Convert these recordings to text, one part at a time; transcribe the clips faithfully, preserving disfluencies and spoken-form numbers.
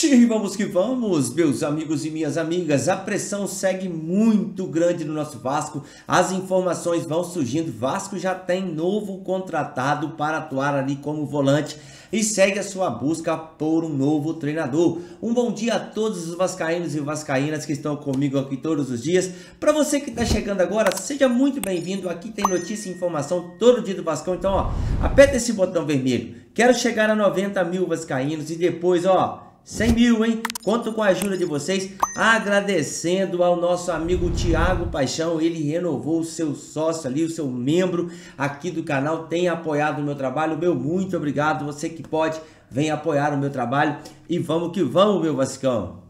E vamos que vamos, meus amigos e minhas amigas, a pressão segue muito grande no nosso Vasco, as informações vão surgindo, Vasco já tem novo contratado para atuar ali como volante e segue a sua busca por um novo treinador. Um bom dia a todos os vascaínos e vascaínas que estão comigo aqui todos os dias. Para você que está chegando agora, seja muito bem-vindo, aqui tem notícia e informação todo dia do Vascão, então ó, aperta esse botão vermelho, quero chegar a noventa mil vascaínos e depois ó, cem mil, hein? Conto com a ajuda de vocês, agradecendo ao nosso amigo Thiago Paixão, ele renovou o seu sócio ali, o seu membro aqui do canal, tem apoiado o meu trabalho, meu muito obrigado, você que pode, vem apoiar o meu trabalho e vamos que vamos, meu Vascão!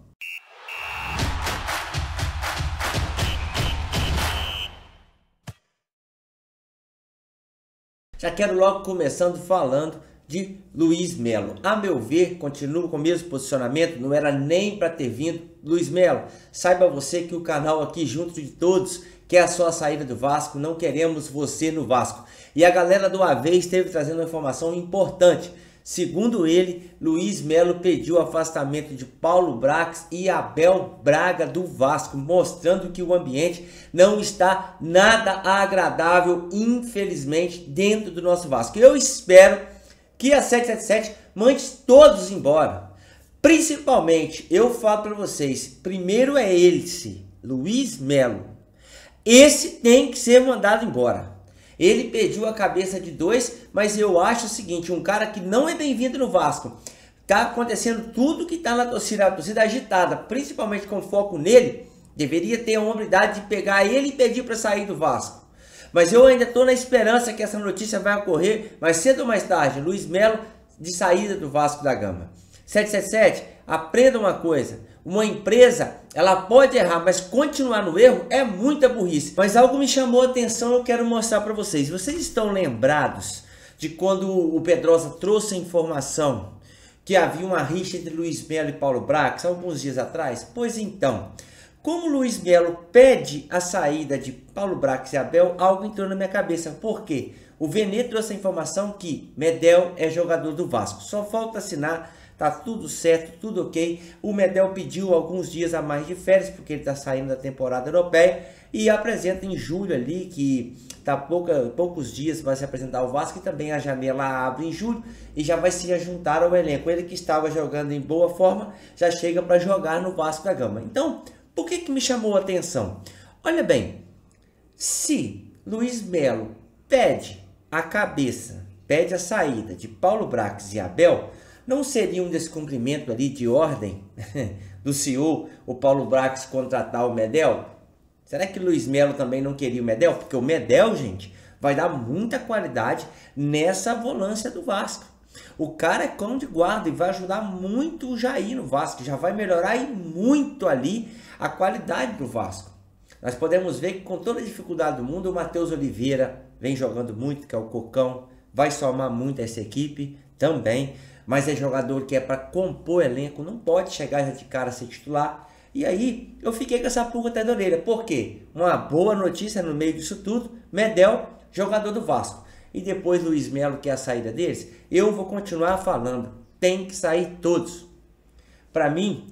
Já quero logo começando falando de Luiz Melo. A meu ver, continuo com o mesmo posicionamento, não era nem para ter vindo. Luiz Melo, saiba você que o canal aqui, junto de todos, quer a sua saída do Vasco, não queremos você no Vasco. E a galera do A V esteve trazendo uma informação importante. Segundo ele, Luiz Melo pediu o afastamento de Paulo Bracks e Abel Braga do Vasco, mostrando que o ambiente não está nada agradável, infelizmente, dentro do nosso Vasco. Eu espero que a sete sete sete mande todos embora. Principalmente, eu falo para vocês, primeiro é esse, Luiz Melo. Esse tem que ser mandado embora. Ele pediu a cabeça de dois, mas eu acho o seguinte, um cara que não é bem-vindo no Vasco. Tá acontecendo tudo que tá na torcida, a torcida agitada, principalmente com foco nele, deveria ter a hombridade de pegar ele e pedir para sair do Vasco. Mas eu ainda estou na esperança que essa notícia vai ocorrer mais cedo ou mais tarde. Luiz Melo de saída do Vasco da Gama. sete sete sete, aprenda uma coisa. Uma empresa, ela pode errar, mas continuar no erro é muita burrice. Mas algo me chamou a atenção, eu quero mostrar para vocês. Vocês estão lembrados de quando o Pedrosa trouxe a informação que havia uma rixa entre Luiz Melo e Paulo Bracks alguns dias atrás? Pois então, como Luiz Melo pede a saída de Paulo Bracks e Abel, algo entrou na minha cabeça. Por quê? O Veneto trouxe a informação que Medel é jogador do Vasco. Só falta assinar, tá tudo certo, tudo ok. O Medel pediu alguns dias a mais de férias, porque ele está saindo da temporada europeia. E apresenta em julho ali, que tá pouca, poucos dias vai se apresentar ao Vasco. E também a janela abre em julho e já vai se juntar ao elenco. Ele que estava jogando em boa forma, já chega para jogar no Vasco da Gama. Então, por que que me chamou a atenção? Olha bem, se Luiz Melo pede a cabeça, pede a saída de Paulo Bracks e Abel, não seria um descumprimento ali de ordem do C E O, o Paulo Bracks contratar o Medel? Será que Luiz Melo também não queria o Medel? Porque o Medel, gente, vai dar muita qualidade nessa volância do Vasco. O cara é cão de guarda e vai ajudar muito o Jair no Vasco, já vai melhorar e muito ali a qualidade do Vasco. Nós podemos ver que com toda a dificuldade do mundo, o Matheus Oliveira vem jogando muito, que é o Cocão, vai somar muito a essa equipe também, mas é jogador que é para compor elenco, não pode chegar já de cara a ser titular. E aí, eu fiquei com essa pulga até da orelha, por quê? Uma boa notícia no meio disso tudo, Medel, jogador do Vasco. E depois Luiz Melo quer a saída deles, eu vou continuar falando, tem que sair todos. Para mim,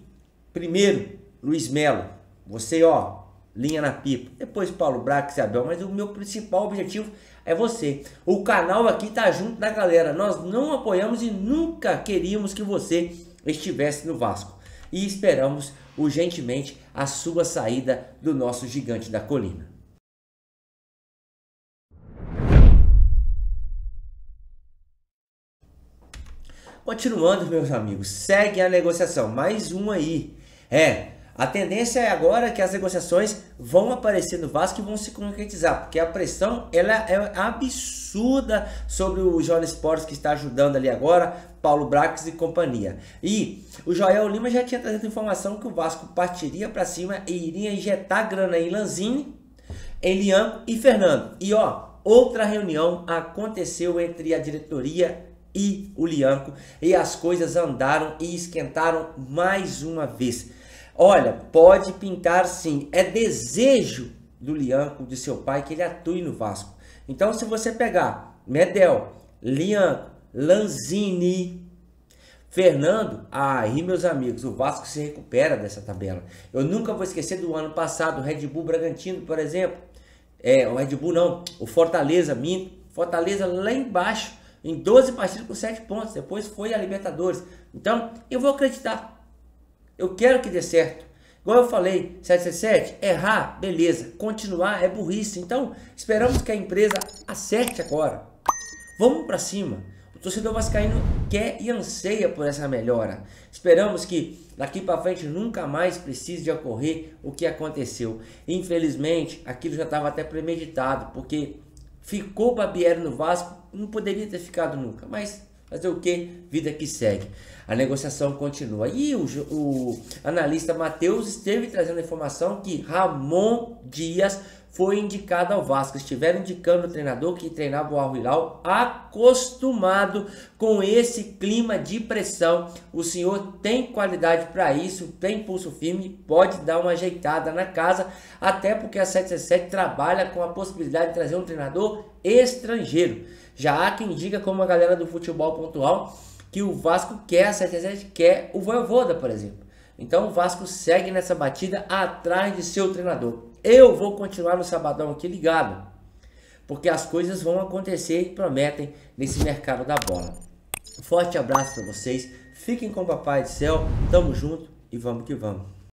primeiro, Luiz Melo, você ó, linha na pipa, depois Paulo Bracks e Abel, mas o meu principal objetivo é você. O canal aqui tá junto da galera, nós não apoiamos e nunca queríamos que você estivesse no Vasco. E esperamos urgentemente a sua saída do nosso gigante da colina. Continuando, meus amigos, segue a negociação, mais um aí. É, a tendência é agora que as negociações vão aparecer no Vasco e vão se concretizar, porque a pressão ela é absurda sobre o Jonas Sports, que está ajudando ali agora, Paulo Bracks e companhia. E o Joel Lima já tinha trazido informação que o Vasco partiria para cima e iria injetar grana em Lanzini, em Lianco e Fernando. E ó, outra reunião aconteceu entre a diretoria e o Lianco, e as coisas andaram e esquentaram mais uma vez. Olha, pode pintar sim, é desejo do Lianco, de seu pai, que ele atue no Vasco. Então se você pegar Medel, Lianco, Lanzini, Fernando, aí meus amigos, o Vasco se recupera dessa tabela. Eu nunca vou esquecer do ano passado, o Red Bull Bragantino, por exemplo. É, o Red Bull não, o Fortaleza, Minho. Fortaleza lá embaixo, em doze partidas com sete pontos. Depois foi a Libertadores. Então, eu vou acreditar. Eu quero que dê certo. Igual eu falei, sete sete sete, errar, beleza. Continuar é burrice. Então, esperamos que a empresa acerte agora. Vamos para cima. O torcedor vascaíno quer e anseia por essa melhora. Esperamos que daqui para frente nunca mais precise de ocorrer o que aconteceu. Infelizmente, aquilo já estava até premeditado, porque ficou Babier no Vasco, não poderia ter ficado nunca, mas fazer o que? Vida que segue. A negociação continua. E o, o analista Matheus esteve trazendo a informação que Ramon Dias foi indicado ao Vasco. Estiveram indicando o treinador que treinava o Al Hilal, acostumado com esse clima de pressão. O senhor tem qualidade para isso, tem pulso firme, pode dar uma ajeitada na casa, até porque a sete sete sete trabalha com a possibilidade de trazer um treinador estrangeiro. Já há quem diga, como a galera do futebol pontual, que o Vasco quer a sete sete sete, quer o Voivoda, por exemplo. Então o Vasco segue nessa batida atrás de seu treinador. Eu vou continuar no sabadão aqui ligado, porque as coisas vão acontecer e prometem nesse mercado da bola. Um forte abraço para vocês, fiquem com o Papai do Céu, tamo junto e vamos que vamos.